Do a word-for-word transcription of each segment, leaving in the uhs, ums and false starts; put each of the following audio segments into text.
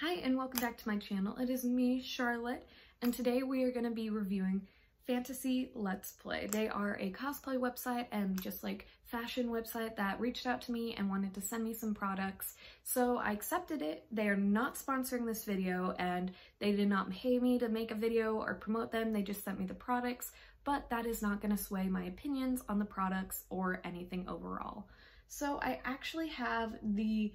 Hi and welcome back to my channel. It is me, Charlotte, and today we are going to be reviewing Fantasy Let's Play. They are a cosplay website and just like fashion website that reached out to me and wanted to send me some products, so I accepted it. They are not sponsoring this video and they did not pay me to make a video or promote them. They just sent me the products, but that is not going to sway my opinions on the products or anything overall. So I actually have the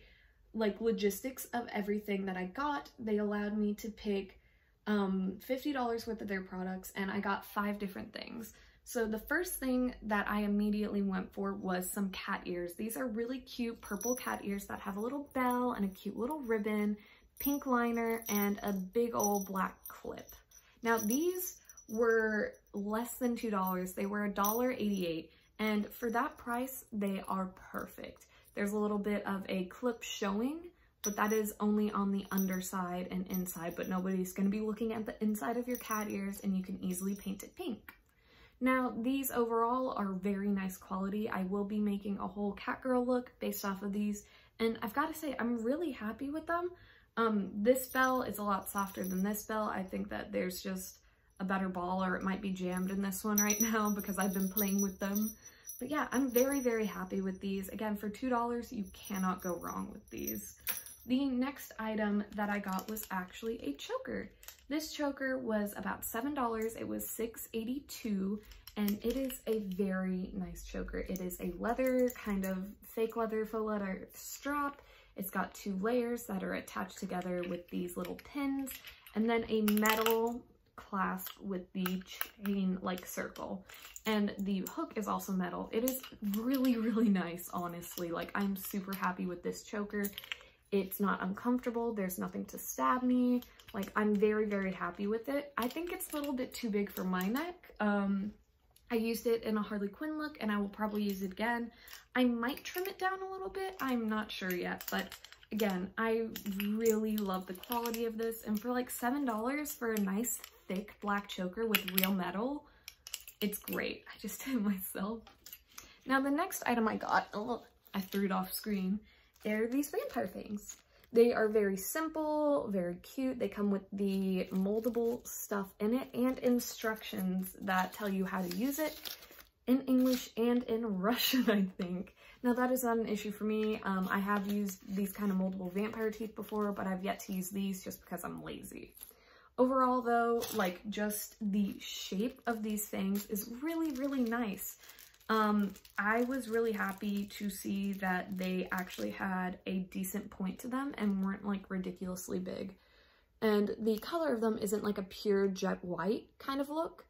like logistics of everything that I got. They allowed me to pick um, fifty dollars worth of their products, and I got five different things. So the first thing that I immediately went for was some cat ears. These are really cute purple cat ears that have a little bell and a cute little ribbon, pink liner, and a big old black clip. Now these were less than two dollars. They were a dollar eighty-eight, and for that price, they are perfect. There's a little bit of a clip showing, but that is only on the underside and inside, but nobody's going to be looking at the inside of your cat ears, and you can easily paint it pink. Now, these overall are very nice quality. I will be making a whole cat girl look based off of these, and I've got to say, I'm really happy with them. Um, this bell is a lot softer than this bell. I think that there's just a better ball, or it might be jammed in this one right now because I've been playing with them. But yeah, I'm very, very happy with these. Again, for two dollars, you cannot go wrong with these. The next item that I got was actually a choker. This choker was about seven dollars. It was six eighty-two, and it is a very nice choker. It is a leather, kind of fake leather, faux leather strap. It's got two layers that are attached together with these little pins, and then a metal clasp with the chain like circle, and the hook is also metal. It is really, really nice, honestly. Like, I'm super happy with this choker. It's not uncomfortable. There's nothing to stab me. Like, I'm very, very happy with it. I think it's a little bit too big for my neck. Um, I used it in a Harley Quinn look, and I will probably use it again. I might trim it down a little bit. I'm not sure yet, but again, I really love the quality of this, and for like seven dollars for a nice thick black choker with real metal, it's great. I just did it myself. Now the next item I got, oh, I threw it off screen, they're these vampire things. They are very simple, very cute. They come with the moldable stuff in it and instructions that tell you how to use it in English and in Russian, I think. Now that is not an issue for me. Um, I have used these kind of moldable vampire teeth before, but I've yet to use these just because I'm lazy. Overall though, like, just the shape of these things is really, really nice. Um, I was really happy to see that they actually had a decent point to them and weren't like ridiculously big. And the color of them isn't like a pure jet white kind of look.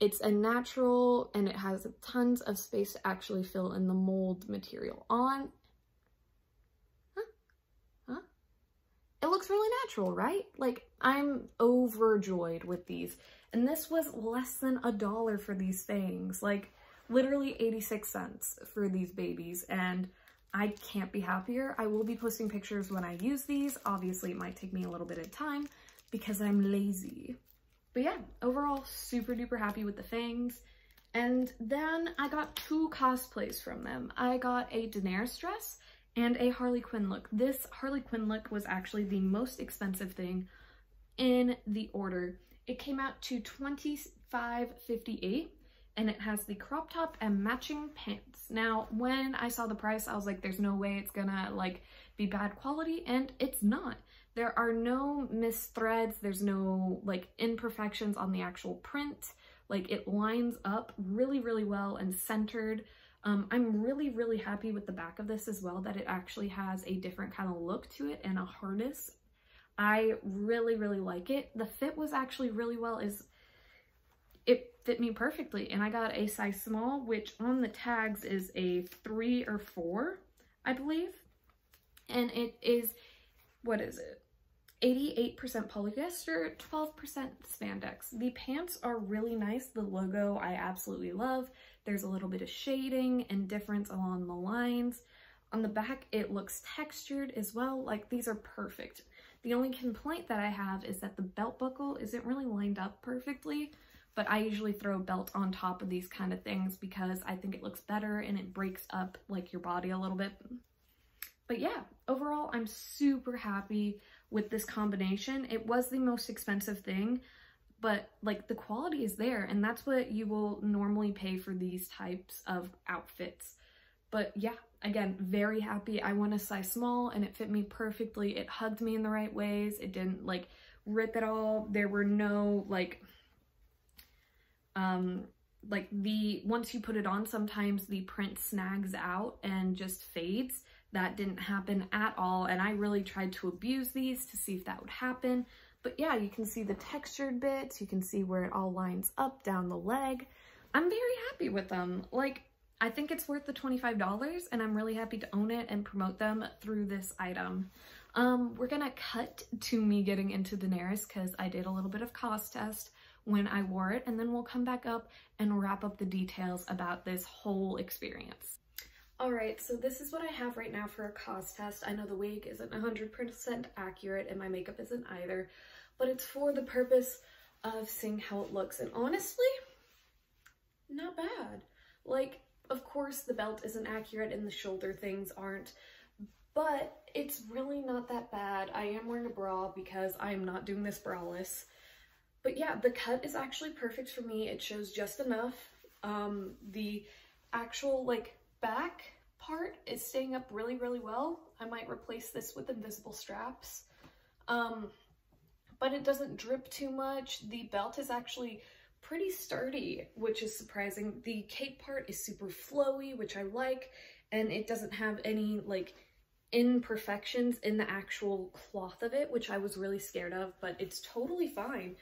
It's a natural, and it has tons of space to actually fill in the mold material on. It looks really natural, right? Like, I'm overjoyed with these. And this was less than a dollar for these things. Like, literally eighty-six cents for these babies, and I can't be happier. I will be posting pictures when I use these. Obviously, it might take me a little bit of time because I'm lazy. But yeah, overall, super duper happy with the things. And then I got two cosplays from them. I got a Daenerys dress and a Harley Quinn look. This Harley Quinn look was actually the most expensive thing in the order. It came out to twenty-five fifty-eight, and it has the crop top and matching pants. Now, when I saw the price, I was like, there's no way it's gonna like be bad quality, and it's not. There are no misthreads, there's no like imperfections on the actual print. Like, it lines up really, really well and centered. Um, I'm really, really happy with the back of this as well, that it actually has a different kind of look to it and a harness. I really, really like it. The fit was actually really well. Is it fit me perfectly, and I got a size small, which on the tags is a three or four, I believe. And it is, what is it? eighty-eight percent polyester, twelve percent spandex. The pants are really nice. The logo I absolutely love. There's a little bit of shading and difference along the lines. On the back, it looks textured as well. Like, these are perfect. The only complaint that I have is that the belt buckle isn't really lined up perfectly, but I usually throw a belt on top of these kind of things because I think it looks better and it breaks up like your body a little bit. But yeah, overall, I'm super happy with this combination. It was the most expensive thing, but like the quality is there, and that's what you will normally pay for these types of outfits. But yeah, again, very happy. I went a size small and it fit me perfectly. It hugged me in the right ways. It didn't like rip at all. There were no like, um, like the, once you put it on, sometimes the print snags out and just fades. That didn't happen at all. And I really tried to abuse these to see if that would happen. But yeah, you can see the textured bits. You can see where it all lines up down the leg. I'm very happy with them. Like, I think it's worth the twenty-five dollars, and I'm really happy to own it and promote them through this item. Um, we're gonna cut to me getting into Daenerys because I did a little bit of cost test when I wore it, and then we'll come back up and wrap up the details about this whole experience. Alright, so this is what I have right now for a cost test. I know the wig isn't one hundred percent accurate and my makeup isn't either, but it's for the purpose of seeing how it looks. And honestly, not bad. Like, of course the belt isn't accurate and the shoulder things aren't, but it's really not that bad. I am wearing a bra because I am not doing this braless. But yeah, the cut is actually perfect for me. It shows just enough. Um, the actual, like, back part is staying up really, really well. I might replace this with invisible straps. Um, but it doesn't drip too much. The belt is actually pretty sturdy, which is surprising. The cape part is super flowy, which I like, and it doesn't have any like imperfections in the actual cloth of it, which I was really scared of, but it's totally fine.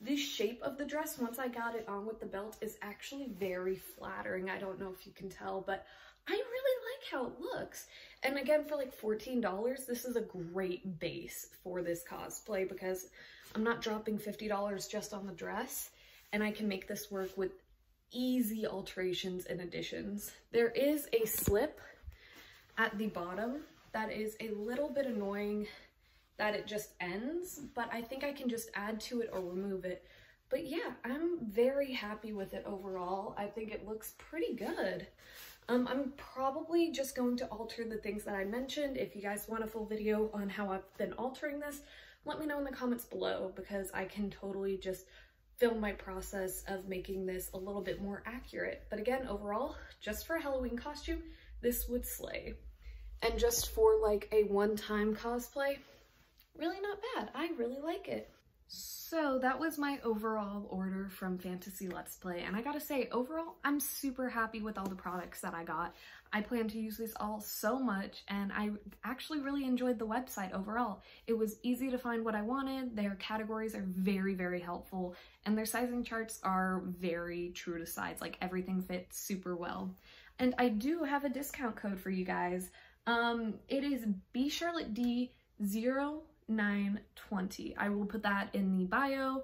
The shape of the dress, once I got it on with the belt, is actually very flattering. I don't know if you can tell, but I really like how it looks. And again, for like fourteen dollars, this is a great base for this cosplay because I'm not dropping fifty dollars just on the dress, and I can make this work with easy alterations and additions. There is a slip at the bottom that is a little bit annoying, that it just ends, but I think I can just add to it or remove it. But yeah, I'm very happy with it overall. I think it looks pretty good. Um, I'm probably just going to alter the things that I mentioned. If you guys want a full video on how I've been altering this, let me know in the comments below, because I can totally just film my process of making this a little bit more accurate. But again, overall, just for a Halloween costume, this would slay. And just for like a one-time cosplay, really not bad. I really like it. So that was my overall order from Fantasy Let's Play, and I gotta say, overall, I'm super happy with all the products that I got. I plan to use these all so much, and I actually really enjoyed the website overall. It was easy to find what I wanted. Their categories are very, very helpful, and their sizing charts are very true to size. Like, everything fits super well. And I do have a discount code for you guys. Um, it is B Charlotte D zero nine twenty. I will put that in the bio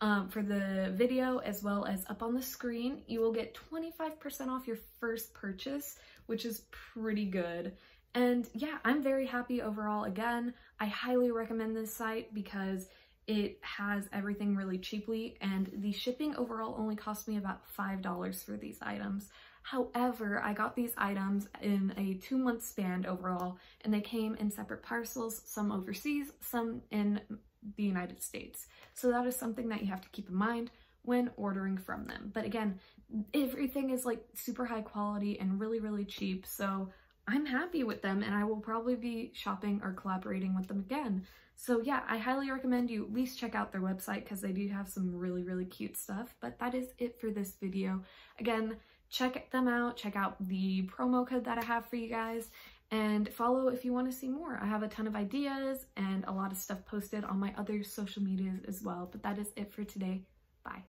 um, for the video, as well as up on the screen. You will get twenty-five percent off your first purchase, which is pretty good. And yeah, I'm very happy overall. Again, I highly recommend this site because it has everything really cheaply, and the shipping overall only cost me about five dollars for these items. However, I got these items in a two month span overall, and they came in separate parcels, some overseas, some in the United States. So that is something that you have to keep in mind when ordering from them. But again, everything is like super high quality and really, really cheap. So I'm happy with them, and I will probably be shopping or collaborating with them again. So yeah, I highly recommend you at least check out their website because they do have some really, really cute stuff. But that is it for this video. Again, check them out, check out the promo code that I have for you guys, and follow if you want to see more. I have a ton of ideas and a lot of stuff posted on my other social medias as well, but that is it for today. Bye.